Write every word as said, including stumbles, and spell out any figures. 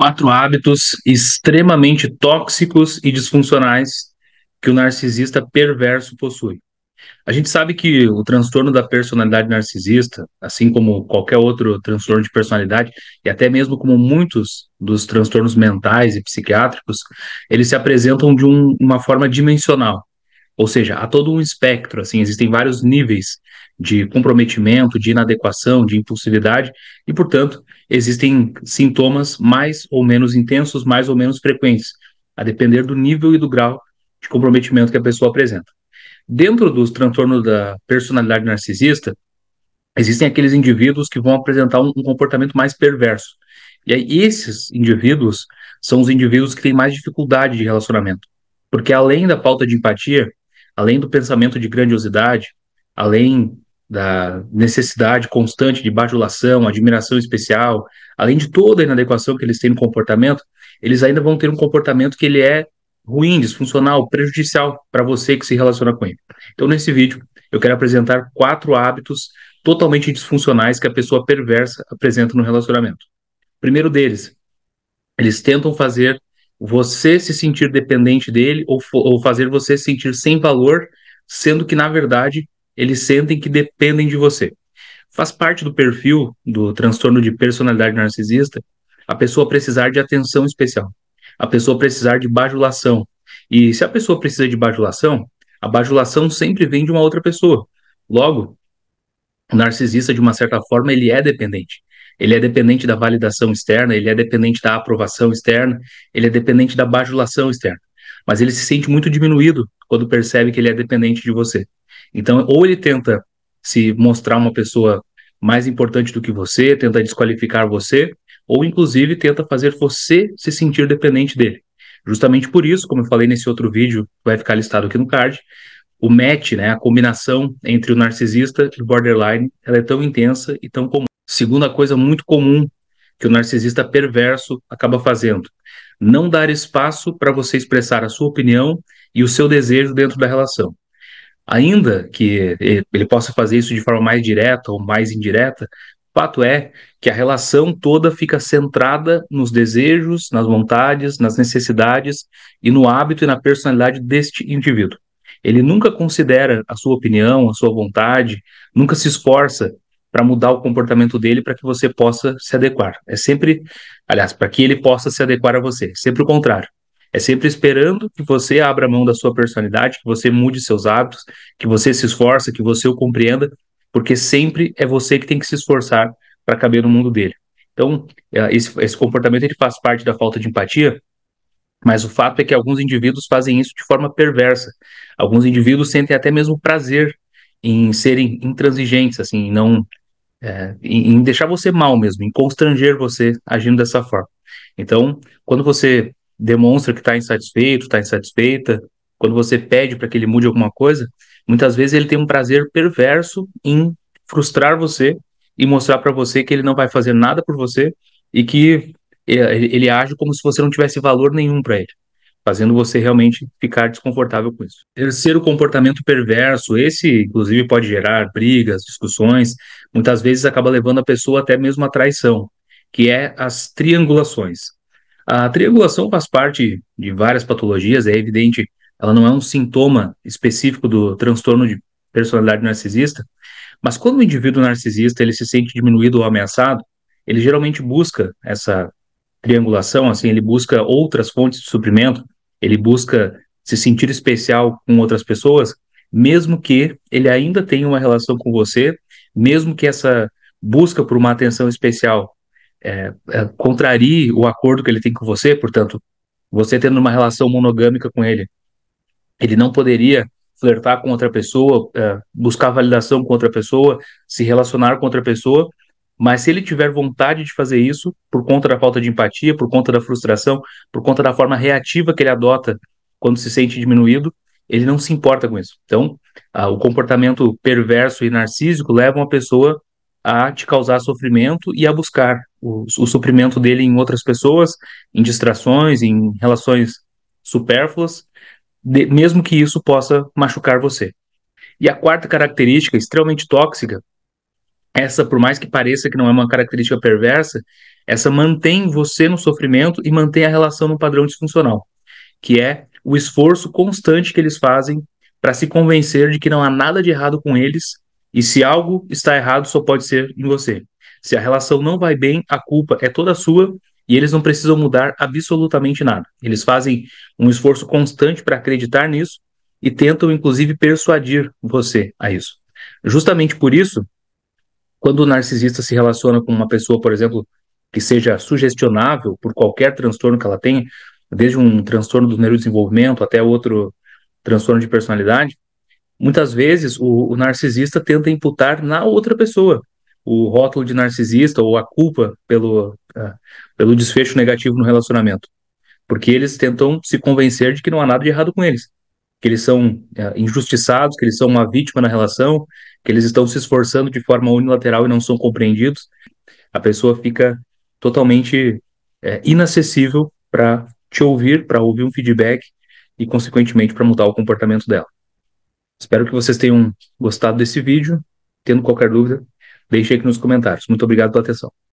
quatro hábitos extremamente tóxicos e disfuncionais que o narcisista perverso possui. A gente sabe que o transtorno da personalidade narcisista, assim como qualquer outro transtorno de personalidade, e até mesmo como muitos dos transtornos mentais e psiquiátricos, eles se apresentam de um, uma forma dimensional. Ou seja, há todo um espectro, assim, existem vários níveis de comprometimento, de inadequação, de impulsividade, e, portanto, existem sintomas mais ou menos intensos, mais ou menos frequentes, a depender do nível e do grau de comprometimento que a pessoa apresenta. Dentro dos transtornos da personalidade narcisista, existem aqueles indivíduos que vão apresentar um, um comportamento mais perverso. E aí, esses indivíduos são os indivíduos que têm mais dificuldade de relacionamento. Porque além da falta de empatia, além do pensamento de grandiosidade, além da necessidade constante de bajulação, admiração especial, além de toda a inadequação que eles têm no comportamento, eles ainda vão ter um comportamento que ele é ruim, disfuncional, prejudicial para você que se relaciona com ele. Então, nesse vídeo, eu quero apresentar quatro hábitos totalmente disfuncionais que a pessoa perversa apresenta no relacionamento. O primeiro deles, eles tentam fazer você se sentir dependente dele ou, ou fazer você se sentir sem valor, sendo que, na verdade, eles sentem que dependem de você. Faz parte do perfil do transtorno de personalidade narcisista a pessoa precisar de atenção especial, a pessoa precisar de bajulação. E se a pessoa precisa de bajulação, a bajulação sempre vem de uma outra pessoa. Logo, o narcisista, de uma certa forma, ele é dependente. Ele é dependente da validação externa, ele é dependente da aprovação externa, ele é dependente da bajulação externa. Mas ele se sente muito diminuído quando percebe que ele é dependente de você. Então, ou ele tenta se mostrar uma pessoa mais importante do que você, tenta desqualificar você, ou inclusive tenta fazer você se sentir dependente dele. Justamente por isso, como eu falei nesse outro vídeo, que vai ficar listado aqui no card, o match, né, a combinação entre o narcisista e o borderline, ela é tão intensa e tão comum. Segunda coisa muito comum que o narcisista perverso acaba fazendo, não dar espaço para você expressar a sua opinião e o seu desejo dentro da relação. Ainda que ele possa fazer isso de forma mais direta ou mais indireta, o fato é que a relação toda fica centrada nos desejos, nas vontades, nas necessidades e no hábito e na personalidade deste indivíduo. Ele nunca considera a sua opinião, a sua vontade, nunca se esforça para mudar o comportamento dele para que você possa se adequar. É sempre, aliás, para que ele possa se adequar a você, sempre o contrário. É sempre esperando que você abra mão da sua personalidade, que você mude seus hábitos, que você se esforce, que você o compreenda, porque sempre é você que tem que se esforçar para caber no mundo dele. Então, esse, esse comportamento ele faz parte da falta de empatia, mas o fato é que alguns indivíduos fazem isso de forma perversa. Alguns indivíduos sentem até mesmo prazer em serem intransigentes, assim, em, não, é, em deixar você mal mesmo, em constranger você agindo dessa forma. Então, quando você demonstra que está insatisfeito, está insatisfeita, quando você pede para que ele mude alguma coisa, muitas vezes ele tem um prazer perverso em frustrar você e mostrar para você que ele não vai fazer nada por você e que ele, ele age como se você não tivesse valor nenhum para ele, fazendo você realmente ficar desconfortável com isso. Terceiro comportamento perverso, esse inclusive pode gerar brigas, discussões, muitas vezes acaba levando a pessoa até mesmo à traição, que é as triangulações. A triangulação faz parte de várias patologias, é evidente. Ela não é um sintoma específico do transtorno de personalidade narcisista, mas quando o indivíduo narcisista ele se sente diminuído ou ameaçado, ele geralmente busca essa triangulação, assim, ele busca outras fontes de suprimento, ele busca se sentir especial com outras pessoas, mesmo que ele ainda tenha uma relação com você, mesmo que essa busca por uma atenção especial é, é, contrarie o acordo que ele tem com você, portanto, você tendo uma relação monogâmica com ele, ele não poderia flertar com outra pessoa, buscar validação com outra pessoa, se relacionar com outra pessoa, mas se ele tiver vontade de fazer isso, por conta da falta de empatia, por conta da frustração, por conta da forma reativa que ele adota quando se sente diminuído, ele não se importa com isso. Então, o comportamento perverso e narcísico leva uma pessoa a te causar sofrimento e a buscar o, o suprimento dele em outras pessoas, em distrações, em relações supérfluas, De, mesmo que isso possa machucar você. E a quarta característica extremamente tóxica essa, por mais que pareça que não é uma característica perversa, essa mantém você no sofrimento e mantém a relação num padrão disfuncional, que é o esforço constante que eles fazem para se convencer de que não há nada de errado com eles, e se algo está errado só pode ser em você. Se a relação não vai bem, a culpa é toda sua e eles não precisam mudar absolutamente nada. Eles fazem um esforço constante para acreditar nisso e tentam, inclusive, persuadir você a isso. Justamente por isso, quando o narcisista se relaciona com uma pessoa, por exemplo, que seja sugestionável por qualquer transtorno que ela tenha, desde um transtorno do neurodesenvolvimento até outro transtorno de personalidade, muitas vezes o, o narcisista tenta imputar na outra pessoa o rótulo de narcisista ou a culpa pelo, uh, pelo desfecho negativo no relacionamento, porque eles tentam se convencer de que não há nada de errado com eles, que eles são uh, injustiçados, que eles são uma vítima na relação, que eles estão se esforçando de forma unilateral e não são compreendidos. A pessoa fica totalmente uh, inacessível para te ouvir, para ouvir um feedback e, consequentemente, para mudar o comportamento dela. Espero que vocês tenham gostado desse vídeo. Tendo qualquer dúvida, deixe aqui nos comentários. Muito obrigado pela atenção.